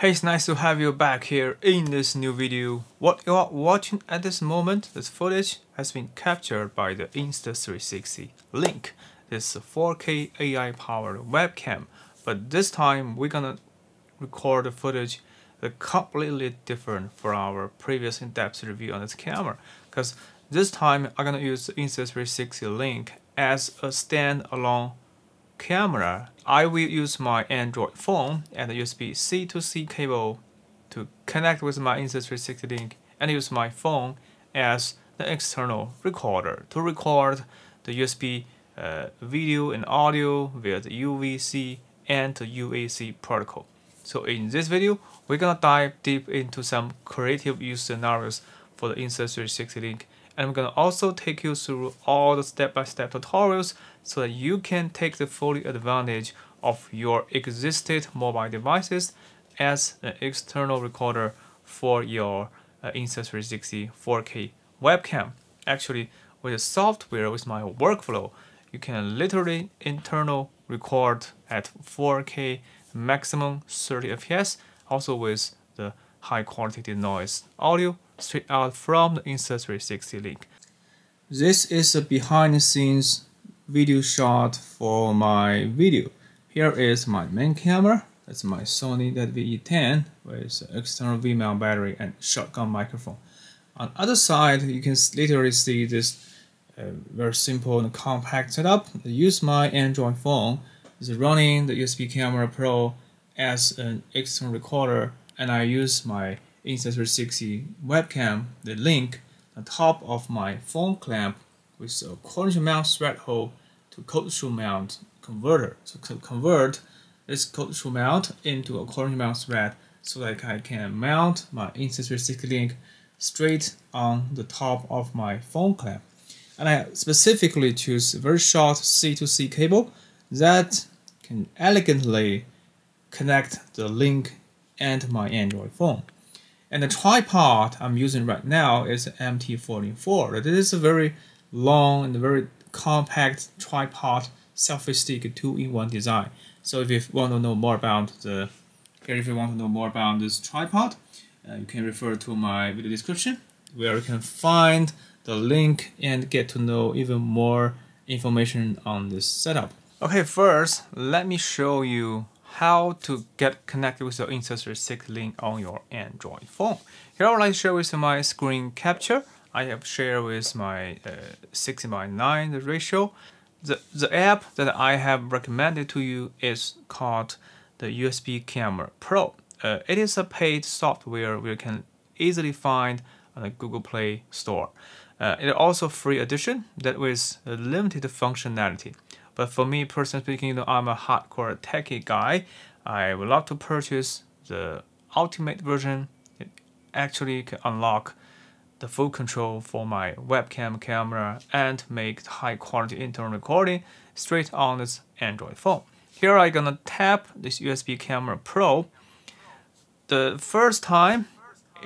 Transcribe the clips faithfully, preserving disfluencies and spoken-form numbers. Hey, it's nice to have you back here in this new video. What you are watching at this moment, this footage has been captured by the Insta three sixty Link. This four K A I powered webcam, but this time we're gonna record the footage that's completely different from our previous in-depth review on this camera, because this time I'm gonna use the Insta three sixty Link as a standalone camera. I will use my Android phone and a U S B C to C cable to connect with my Insta three sixty Link and use my phone as the external recorder to record the U S B uh, video and audio via the U V C and the U A C protocol. So in this video, we're gonna dive deep into some creative use scenarios for the Insta three sixty Link. And I'm gonna also take you through all the step-by-step tutorials so that you can take the full advantage of your existing mobile devices as an external recorder for your uh, Insta three sixty four K webcam. Actually, with the software, with my workflow, you can literally internal record at four K, maximum thirty F P S, also with the high quality denoise audio straight out from the Insta three sixty Link. This is a behind the scenes video shot for my video. Here is my main camera. That's my Sony D E V E ten with external V mount battery and shotgun microphone. On the other side, you can literally see this uh, very simple and compact setup. I use my Android phone. It's running the U S B Camera Pro as an external recorder, and I use my Insta three sixty webcam, the Link, on top of my phone clamp with a quarter inch mount thread hole to cold shoe mount converter. So to convert this cold shoe mount into a quarter inch mount thread so that I can mount my Insta three sixty Link straight on the top of my phone clamp. And I specifically choose a very short C to C cable that can elegantly connect the Link and my Android phone. And the tripod I'm using right now is M T forty-four. This is a very long and very compact tripod selfie stick two in one design. So if you want to know more about the, if you want to know more about this tripod, uh, you can refer to my video description where you can find the link and get to know even more information on this setup. Okay, first let me show you how to get connected with your Insta three sixty Link on your Android phone. Here I would like to share with my screen capture. I have shared with my uh, sixteen by nine the ratio. The, the app that I have recommended to you is called the U S B Camera Pro. Uh, it is a paid software we can easily find on the Google Play Store. Uh, it is also a free edition that with limited functionality. But for me, personally speaking, you know, I'm a hardcore techie guy. I would love to purchase the ultimate version. It actually can unlock the full control for my webcam camera and make high quality internal recording straight on this Android phone. Here I'm gonna tap this U S B Camera Pro. The first time,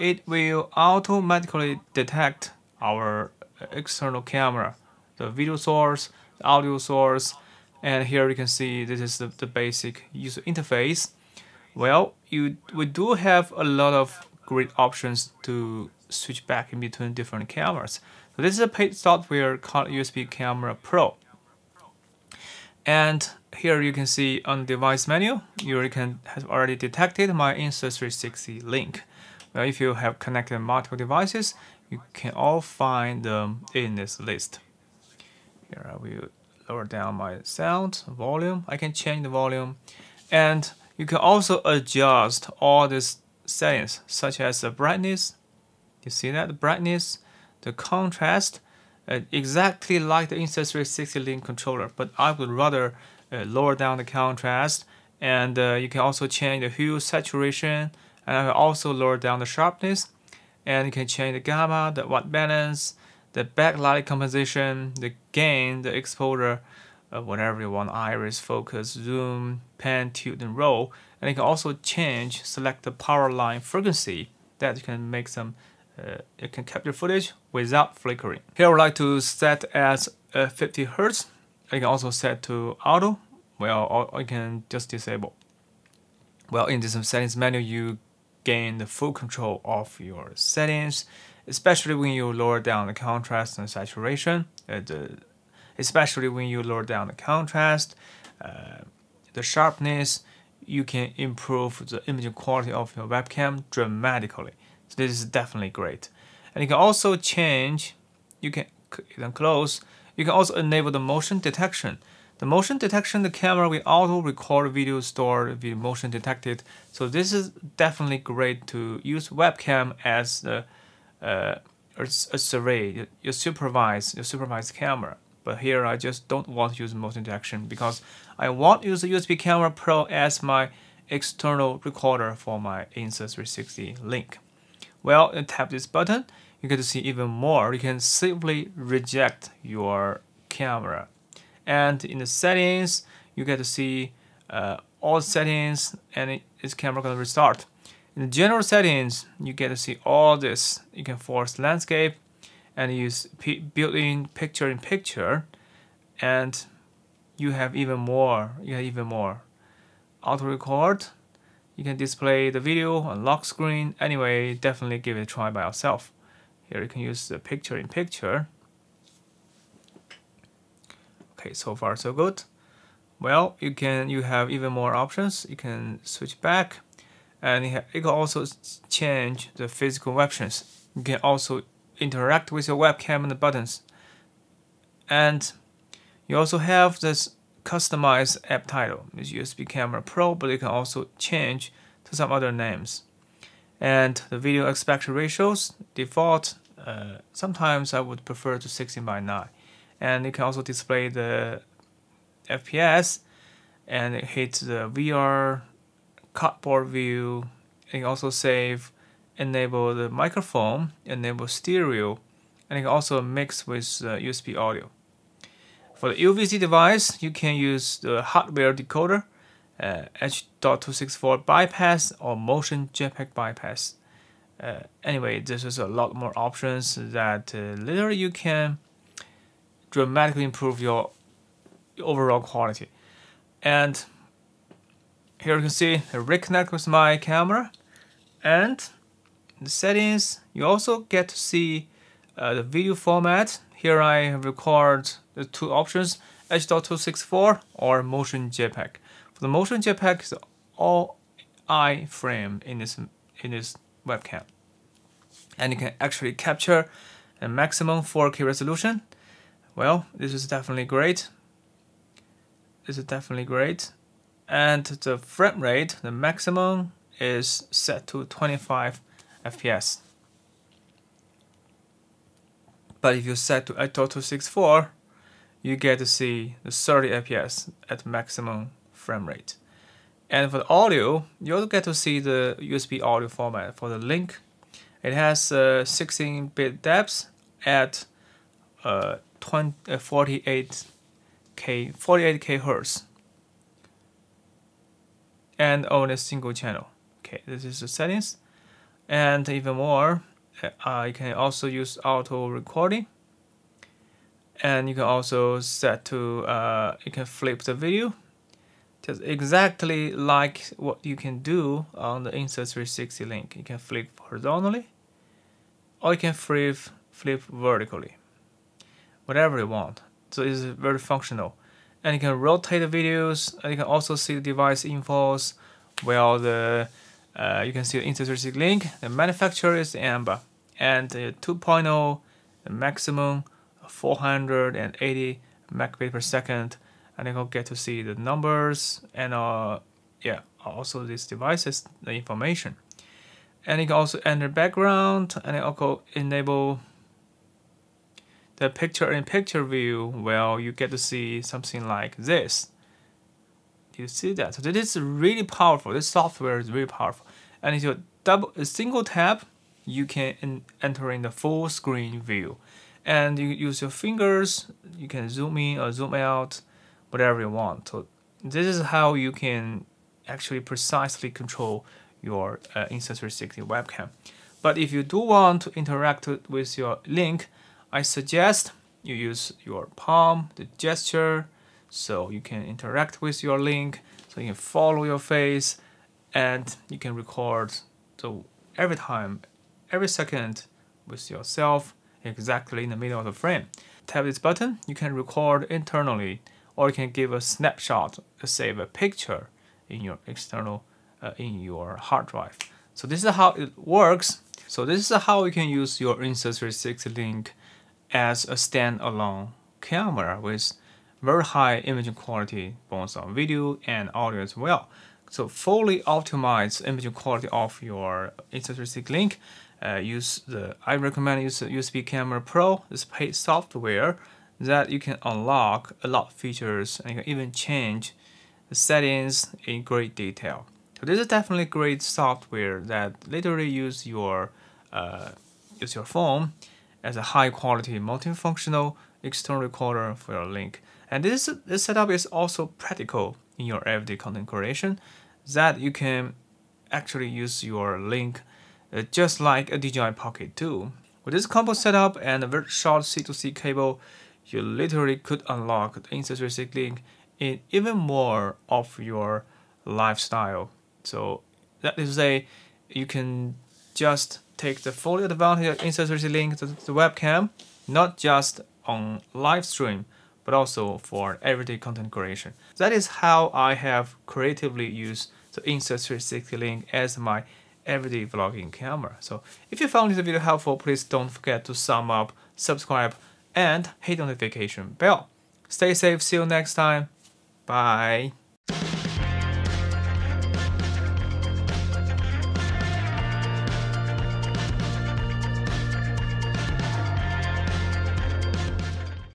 it will automatically detect our external camera, the video source, the audio source. And here you can see this is the, the basic user interface. Well, you we do have a lot of great options to switch back in between different cameras. So this is a paid software called U S B Camera Pro. And here you can see on the device menu, you can have already detected my Insta three sixty Link. Now, if you have connected multiple devices, you can all find them in this list. Here I will lower down my sound volume. I can change the volume, and you can also adjust all these settings, such as the brightness. You see that the brightness, the contrast, uh, exactly like the Insta three sixty Link controller. But I would rather uh, lower down the contrast, and uh, you can also change the hue, saturation, and I will also lower down the sharpness. And you can change the gamma, the white balance, the backlight composition, the gain, the exposure, uh, whatever you want, iris, focus, zoom, pan, tilt, and roll. And you can also change, select the power line frequency that you can make some, uh, you can capture footage without flickering. Here I would like to set as uh, fifty hertz. You can also set to auto, well, or you can just disable. Well, in this settings menu, you gain the full control of your settings, especially when you lower down the contrast and saturation. Uh, the, especially when you lower down the contrast, uh, the sharpness, you can improve the image quality of your webcam dramatically. So this is definitely great. And you can also change, you can, you can close, you can also enable the motion detection. The motion detection, the camera will auto record video stored with motion detected. So this is definitely great to use webcam as the uh, a survey, your supervised, your supervised camera. But here I just don't want to use motion detection because I want to use the U S B Camera Pro as my external recorder for my Insta three sixty Link. Well, you tap this button, you get to see even more. You can simply reject your camera. And in the settings, you get to see uh, all settings, and it, this camera gonna restart. In the general settings, you get to see all this. You can force landscape and use built-in picture-in-picture, and you have even more. You have even more. Auto record. You can display the video on lock screen. Anyway, definitely give it a try by yourself. Here you can use the picture-in-picture. Okay, so far so good. Well, you can you have even more options. You can switch back, and you, you can also change the physical options. You can also interact with your webcam and the buttons. And you also have this customized app title. It's U S B Camera Pro, but you can also change to some other names. And the video aspect ratios default. Uh, sometimes I would prefer to sixteen by nine. And you can also display the F P S and hit the V R cardboard view. You can also save, enable the microphone, enable stereo, and you can also mix with uh, U S B audio. For the U V C device, you can use the hardware decoder, uh, H two sixty-four bypass or motion JPEG bypass. Uh, anyway, this is a lot more options that uh, later you can dramatically improve your overall quality. And here you can see I reconnect with my camera, and in the settings you also get to see uh, the video format. Here I record the two options, H two sixty-four or motion JPEG. For the motion JPEG is all iframe in this in this webcam, and you can actually capture a maximum four K resolution. Well, this is definitely great. This is definitely great. And the frame rate, the maximum, is set to twenty-five F P S. But if you set to H two sixty-four, you get to see the thirty F P S at maximum frame rate. And for the audio, you also get to see the U S B audio format for the Link. It has uh, sixteen bit depth at uh, forty-eight K hertz, and on a single channel. Okay, this is the settings, and even more. Uh, you can also use auto recording, and you can also set to uh, you can flip the video, just exactly like what you can do on the Insta three sixty Link. You can flip horizontally, or you can flip flip vertically. Whatever you want. So it's very functional. And you can rotate the videos, and you can also see the device infos. Well, the uh, you can see the Insta three sixty Link. The manufacturer is AMBA, and the two point oh, the maximum four hundred eighty megabits per second. And you can get to see the numbers and uh, yeah, also this device's the information. And you can also enter background, and you also enable the picture-in-picture view. Well, you get to see something like this. Do you see that? So this is really powerful. This software is really powerful. And if you double a single tap, you can in, enter in the full screen view. And you use your fingers. You can zoom in or zoom out, whatever you want. So this is how you can actually precisely control your uh, Insta three sixty webcam. But if you do want to interact with your Link, I suggest you use your palm, the gesture, so you can interact with your Link, so you can follow your face, and you can record so every time, every second with yourself exactly in the middle of the frame. Tap this button, you can record internally, or you can give a snapshot, save a picture in your external, uh, in your hard drive. So this is how it works. So this is how you can use your Insta three sixty Link as a standalone camera with very high image quality, both on video and audio as well. So fully optimize image quality of your Insta three sixty Link. Uh, use the I recommend use the U S B Camera Pro. It's paid software that you can unlock a lot of features, and you can even change the settings in great detail. So this is definitely great software that literally use your uh, use your phone as a high quality multifunctional external recorder for your Link. And this this setup is also practical in your everyday content creation, that you can actually use your Link uh, just like a D J I Pocket two. With this combo setup and a very short C to C cable, you literally could unlock the Insta three sixty Link in even more of your lifestyle. So that is to say, you can just take the full advantage of Insta three sixty Link to the webcam, not just on live stream, but also for everyday content creation. That is how I have creatively used the Insta three sixty Link as my everyday vlogging camera. So if you found this video helpful, please don't forget to sum up, subscribe, and hit the notification bell. Stay safe, see you next time. Bye.